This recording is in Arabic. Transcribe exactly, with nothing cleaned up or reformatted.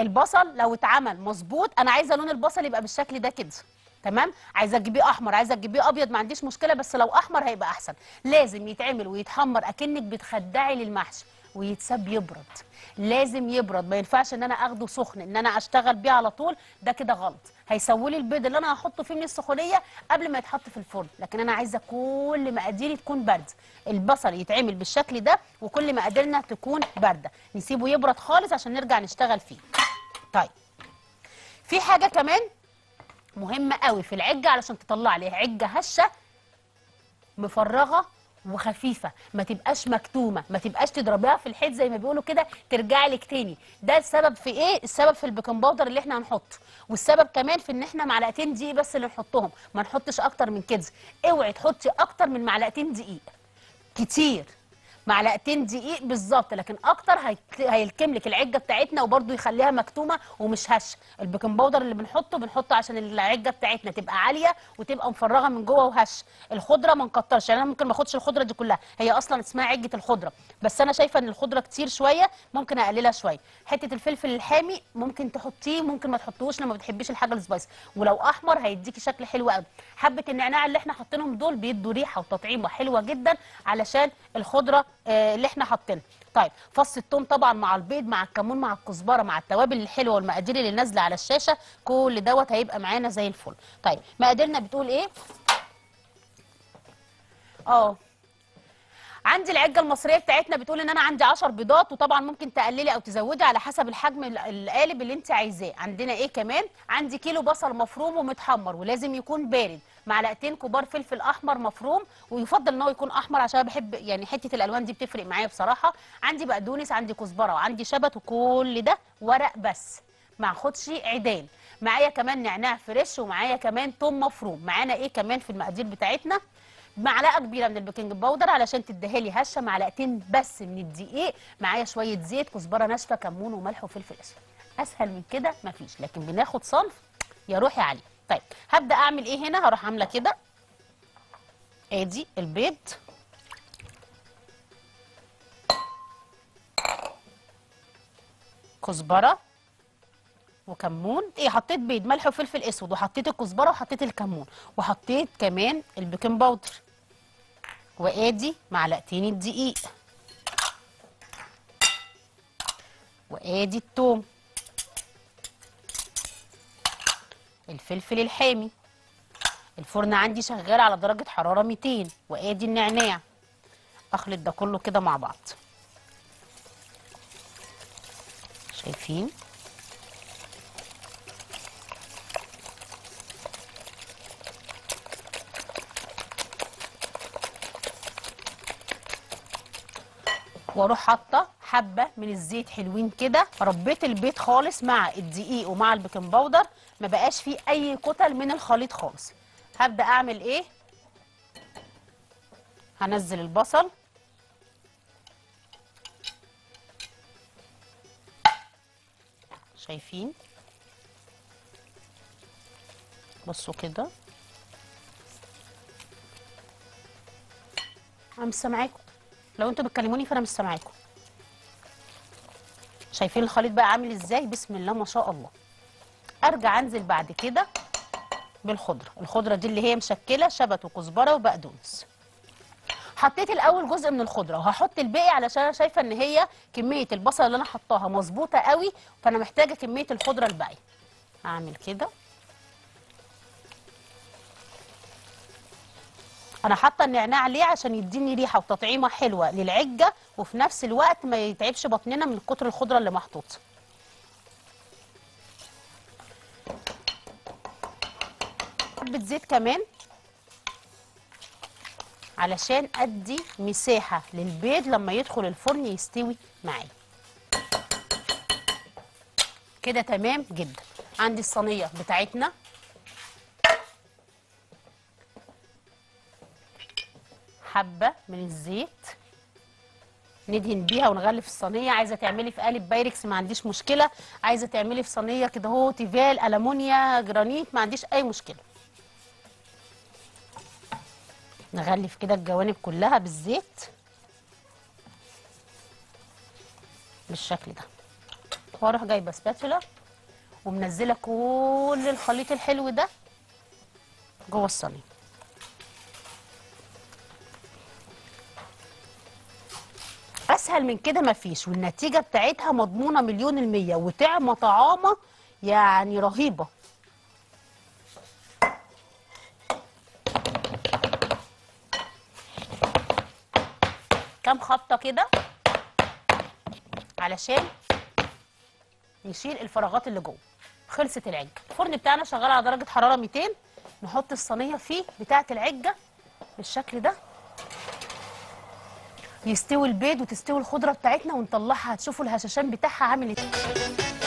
البصل لو اتعمل مظبوط، انا عايزه لون البصل يبقى بالشكل ده كده، تمام؟ عايزه تجيبيه احمر، عايزه تجيبيه ابيض، ما عنديش مشكله، بس لو احمر هيبقى احسن. لازم يتعمل ويتحمر اكنك بتخدعي للمحشي، ويتساب يبرد، لازم يبرد، ما ينفعش ان انا اخده سخن ان انا اشتغل بيه على طول، ده كده غلط، هيسوي لي البيض اللي انا هحطه فيه من السخونيه قبل ما يتحط في الفرن. لكن انا عايزه كل مقاديري تكون بارده، البصل يتعمل بالشكل ده وكل مقاديرنا تكون بارده، نسيبه يبرد خالص عشان نرجع نشتغل فيه. طيب في حاجه كمان مهمه قوي في العجه علشان تطلع لي عجه هشه مفرغه وخفيفه، ما تبقاش مكتومه، ما تبقاش تضربيها في الحيط زي ما بيقولوا كده ترجع لك تاني. ده السبب في ايه؟ السبب في البيكنج باودر اللي احنا هنحطه، والسبب كمان في ان احنا معلقتين دقيق بس اللي نحطهم، ما نحطش اكتر من كده. اوعي تحطي اكتر من معلقتين دقيق، كتير معلقتين دقيق بالظبط، لكن اكتر هيلكم لك العجه بتاعتنا وبرده يخليها مكتومه ومش هشه. البيكنج باودر اللي بنحطه بنحطه عشان العجه بتاعتنا تبقى عاليه وتبقى مفرغه من جوه وهش. الخضره ما نكترش، يعني انا ممكن ما اخدش الخضره دي كلها، هي اصلا اسمها عجه الخضره، بس انا شايفه ان الخضره كتير شويه ممكن اقللها شويه. حته الفلفل الحامي ممكن تحطيه، ممكن ما تحطوش لما بتحبيش الحاجه السبايسي، ولو احمر هيديكي شكل حلو قوي. حبه النعناع اللي احنا حاطينهم دول بيدوا ريحه وتطعيمه حلوه جدا علشان الخضره اللي احنا حاطينها. طيب فص الثوم طبعا مع البيض مع الكمون مع الكزبره مع التوابل الحلوه والمقادير اللي نازله على الشاشه، كل دوت هيبقى معانا زي الفل. طيب مقاديرنا بتقول ايه؟ اه عندي العجه المصريه بتاعتنا بتقول ان انا عندي عشر بيضات، وطبعا ممكن تقللي او تزودي على حسب الحجم القالب اللي انت عايزاه. عندنا ايه كمان؟ عندي كيلو بصل مفروم ومتحمر ولازم يكون بارد، معلقتين كبار فلفل احمر مفروم ويفضل ان هو يكون احمر عشان بحب يعني حته الالوان دي بتفرق معايا بصراحه. عندي بقدونس، عندي كزبره، وعندي شبت، وكل ده ورق بس ما اخدش عيدان. معايا كمان نعناع فريش، ومعايا كمان ثوم مفروم. معانا ايه كمان في المقادير بتاعتنا؟ معلقه كبيره من البيكنج باودر علشان تديها لي هشه، معلقتين بس من الدقيق، معايا شويه زيت، كزبره ناشفه، كمون وملح وفلفل اسود. اسهل من كده مفيش، لكن بناخد صنف يا روحي عليه. طيب هبدا اعمل ايه هنا؟ هروح عامله كده، ادي البيض كزبره وكمون، ايه حطيت بيض ملح وفلفل اسود وحطيت الكزبره وحطيت الكمون وحطيت كمان البيكنج باودر، وادي معلقتين الدقيق، وادي الثوم، الفلفل الحامي. الفرن عندي شغال على درجه حراره مئتين، وادي النعناع. اخلط ده كله كده مع بعض، شايفين؟ واروح حاطه حبه من الزيت حلوين كده. ربيت البيض خالص مع الدقيق ومع البيكنج باودر، ما بقاش فيه اي كتل من الخليط خالص. هبدا اعمل ايه؟ هنزل البصل، شايفين؟ بصوا كده، عم سامعاكم، لو انتوا بتكلموني فانا مش سامعاكم. شايفين الخليط بقى عامل ازاي؟ بسم الله ما شاء الله. ارجع انزل بعد كده بالخضره، الخضره دي اللي هي مشكله شبت وكزبره وبقدونس. حطيت الاول جزء من الخضره وهحط الباقي علشان انا شايفه ان هي كميه البصل اللي انا حطاها مظبوطه قوي، فانا محتاجه كميه الخضره الباقيه. هعمل كده، انا حاطه النعناع ليه؟ عشان يديني ريحه وتطعيمه حلوه للعجه، وفي نفس الوقت ما يتعبش بطننا من كتر الخضره اللي محطوطه. حبه زيت كمان علشان ادي مساحه للبيض لما يدخل الفرن يستوي معايا كده، تمام جدا. عندي الصينيه بتاعتنا، حبه من الزيت ندهن بيها ونغلف الصينيه. عايزه تعملي في قالب بايركس ما عنديش مشكله، عايزه تعملي في صينيه كده اهو تيفال ألمونيا جرانيت ما عنديش اي مشكله. نغلف كده الجوانب كلها بالزيت بالشكل ده. واروح جايبه سباتولا ومنزله كل الخليط الحلو ده جوه الصينيه. اسهل من كده مفيش، والنتيجه بتاعتها مضمونه مليون الميه وطعمه طعامه يعني رهيبه. كام خبطه كده علشان نشيل الفراغات اللي جوه. خلصت العجه. الفرن بتاعنا شغال على درجه حراره مئتين. نحط الصينيه فيه بتاعه العجه بالشكل ده، يستوي البيض وتستوي الخضره بتاعتنا ونطلعها. هتشوفوا الهشاشان بتاعها عامل ايه.